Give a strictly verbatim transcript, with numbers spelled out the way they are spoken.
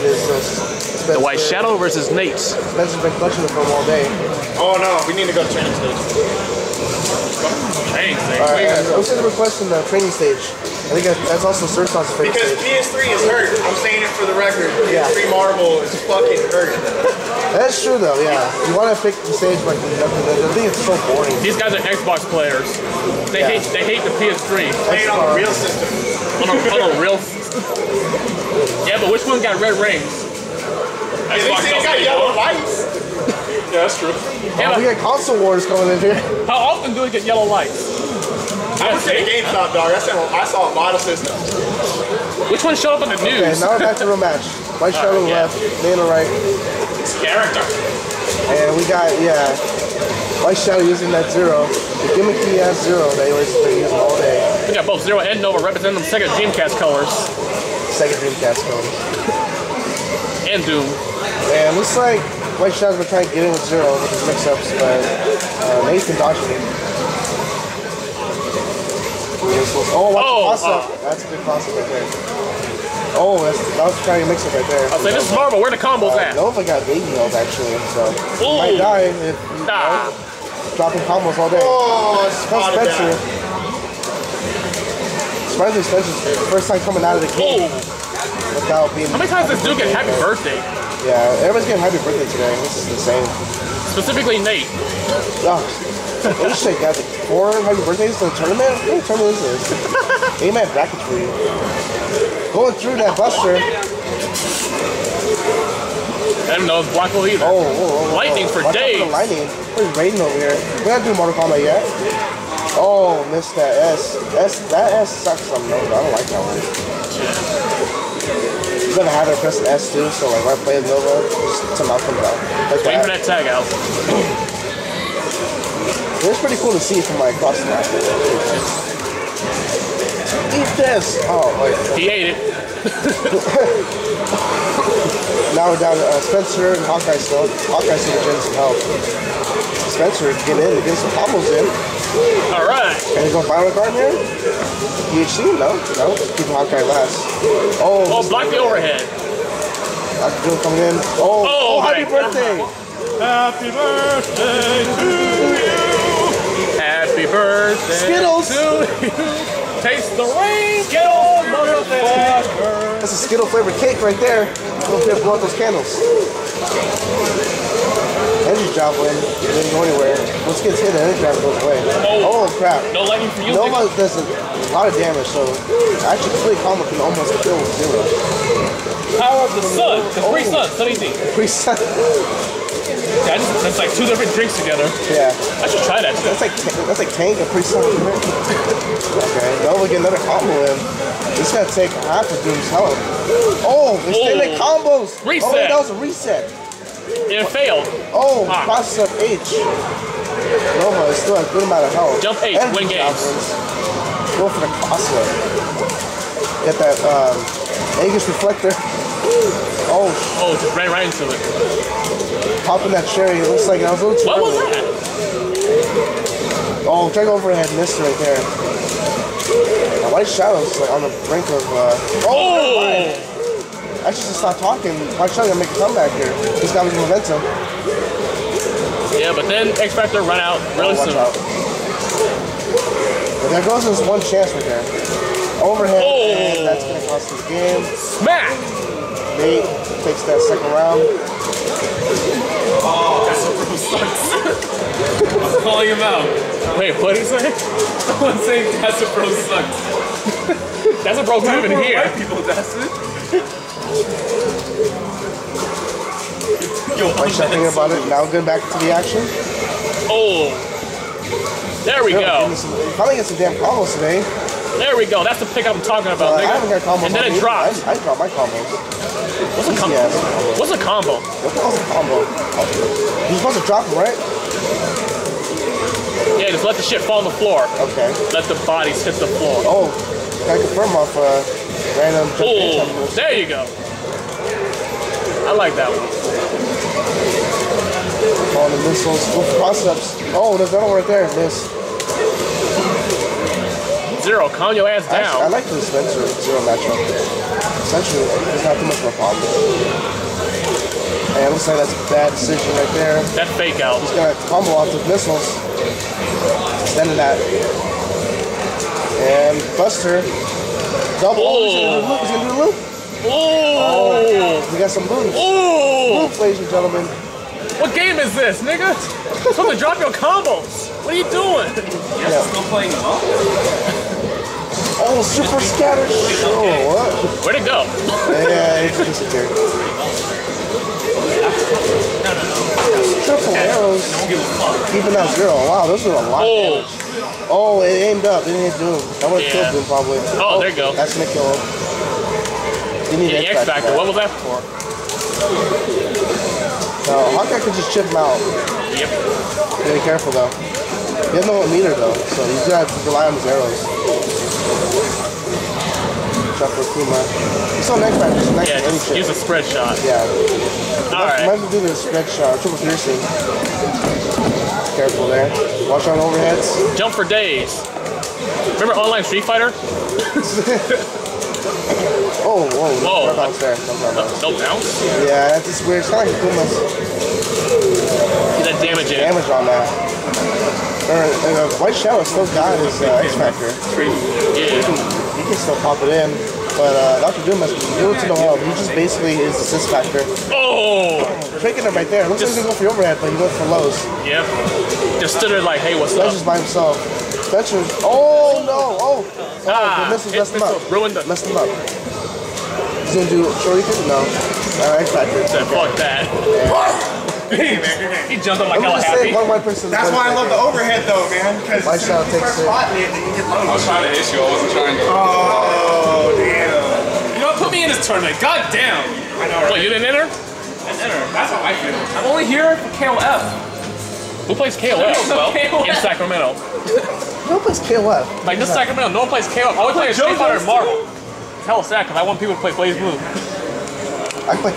It is uh, Spencer. The White Shadow versus Nate. Spencer's been clutching the phone all day. Oh no, we need to go to training stage. Training stage? All right, uh, what's the request in the training stage? I think that's also Surf's favorite. Because P S three is hurt. I'm saying it for the record. P S three yeah. Marvel is fucking hurt. That's true though, yeah. You want to pick the stage, but I think it's so boring. These guys are Xbox players. They yeah. hate they hate the P S three. Play it on the real system. on, a, on a real system. Yeah, but which one got red rings? Xbox yeah, they say it got yellow lights. Yeah, that's true. Yeah, oh, we got console wars coming in here. How often do we get yellow lights? I was at GameStop, dog. I saw, I saw a model system. Which one showed up in the news? Okay, now we're back to real match. White uh, Shadow yeah. left, Nate on right. It's character. And we got, yeah, White Shadow using that zero. The gimmicky ass zero that he was using all day. We got both zero and Nova representing them Sega Dreamcast colors. Sega Dreamcast colors. And Doom. And looks like White Shadow's been trying to get in with zero with his mix-ups, but uh, Nate can dodge it. Oh, watch oh, the uh, that's a good toss-up right there. Oh, that's, that was trying to mix it right there. I was like, this is Marvel, where the combos uh, at? Nova got baby healed actually, so Ooh. might die if you nah. know, dropping combos all day. Oh, spot Spencer. Surprisingly, Spencer's first time coming out of the game. Without being How many times does this dude get happy birthday? Yeah, everybody's getting happy birthday today. This is insane. Specifically Nate. Oh. Oh shit, guys, four happy birthdays in the tournament? What tournament is this? Amen bracket for you. Going through that buster. I don't know if black hole either. Oh, oh, oh, lightning oh. for Watch days. The lightning. We're raiding over here. We're not doing Mortal Kombat yet. Oh, missed that S. S that S sucks on Nova. I don't like that one. He's gonna have to press an S too, so like when I play Nova, just somehow comes out. Like Wait that. for that tag out. It was pretty cool to see from like across the map. Eat this! Oh, wait. He ate it. Now we're down to uh, Spencer and Hawkeye still. Hawkeye still getting some help. Spencer getting in, getting some combos in. Alright. And he's going to final card here? D H C? No. No. Keeping Hawkeye last. Oh, oh block the overhead. Doctor Doom coming in. Oh, oh, oh happy birthday! Happy birthday to you! Happy birthday Skittles. To you. Taste the rain, Skittles, motherfucker. That's a Skittle flavored cake right there. Don't forget to blow out those candles. Energy drop went. It didn't go anywhere. Once it gets hit, the energy drop goes away. Oh, oh crap. No lightning for you. Nova does a lot of damage, so actually Free Combo can almost kill with zero. Power of the sun. The free oh. sun. Sunny D. Free sun. Yeah, I just, that's like two different drinks together. Yeah. I should try that. That's like that's like Tank and pretty solid drink. Okay, Nova get another combo in. This gotta take half of Doom's health. Oh, we're still in combos. Reset. Oh, that was a reset. It failed. Oh, ah. Process up H. Nova is still a good amount of health. Jump H, and win games. Go for the cross up. Get that um, Aegis Reflector. Oh. Oh, just ran right into it. Popping that cherry, it looks like I was a little too What early. was that? Oh, trying to go overhead, missed right there. Now, White Shadow's like on the brink of. Uh, oh! I actually just stopped talking. White Shadow gonna make a comeback here. He's got his momentum. Yeah, but then X-Factor run out really oh, soon. Out. But there goes this one chance right there. Overhead, oh. and that's gonna cost this game. Smack! Nate takes that second round. Oh, that super sucks. I'm calling him out. Wait, what did he say? Someone's saying That's a Bro sucks. That's a Bro's not even here. White people, that's it. Yo, I'm thinking about it. Now getting back to the action. Oh. There we go. Probably get some damn combos today. There we go. That's the pick I'm talking about, uh, nigga. I haven't got combos. And then it drops. I, I dropped my combos. What's a combo? What's a combo? What the hell's a combo? You're supposed to drop him, right? Yeah, just let the shit fall on the floor. Okay. Let the bodies hit the floor. Oh, I confirm off a uh, random. Oh, there you go. I like that one. All the missiles, cross-ups. Oh, there's another one right there. Miss. Zero, calm your ass down. Actually, I like the Spencer Zero matchup. Essentially, it's not too much of a problem. looks like that's a bad decision right there. That fake out. He's gonna combo off the missiles. Extending that. And Buster. Double. Oh. He's gonna do the loop. He's gonna do the loop. Oh. Oh. We got some boots. Oh. Loop, ladies and gentlemen. What game is this, nigga? You're supposed to drop your combos. What are you doing? You're yeah. still playing them all? Oh, super scatter. Oh, what? Where'd it go? Yeah, it disappeared. Triple arrows. Keeping that zero. Wow, those are a lot. Oh, oh it aimed up. It didn't do. I would have yeah. killed him probably. Oh, oh, there you go. That's gonna kill him. You need yeah, X-Factor. What was that for? No, Hawkeye could just chip him out. Yep. Be careful though. He has no meter though, so he's gonna have to rely on his arrows. Shot for Kuma. He's on next back, he's next yeah, just use a spread shot. Yeah. Alright. Might as well do the spread shot, triple piercing. Careful there. Watch on overheads. Jump for days. Remember online Street Fighter? Oh, whoa, whoa. No bounce there. No bounce. No bounce? Yeah, that's just weird. It's kind of like Kuma's. Get that damage in. Damage on that. And uh, White Shadow still got his uh, X-Factor. Yeah. He can still pop it in. But uh, Doctor Doom has little to no help. He just basically is the assist factor. Oh! Tricking him right there. Looks just, like he's going for your overhead, but he went for lows. Yep. Just stood there like, hey, what's Spencer's up? Just by himself. Spencer's. Oh, no! Oh! Oh, ah, the missiles messed him up. Ruined the messed him up. He's gonna do Shuriken? No. Alright, X-Factor. So okay. Fuck that. Yeah. Hey, man. He jumped up like hell happy. One white person. That's why I love the overhead though, man. Because as soon as you press button, you get low. I was trying to hit you, I wasn't trying to. Oh, damn. You know, put me in this tournament. God damn. I know, right? What, you didn't enter? I didn't enter. That's how I feel. I'm only here for K O F. Who plays K O F? Well, K O F. In Sacramento. Who plays K O F? Like this yeah. Sacramento, no one plays K O F. I would play Street Fighter and Marvel. Tell us that, because I want people to play Blaze Blue. I play K O F.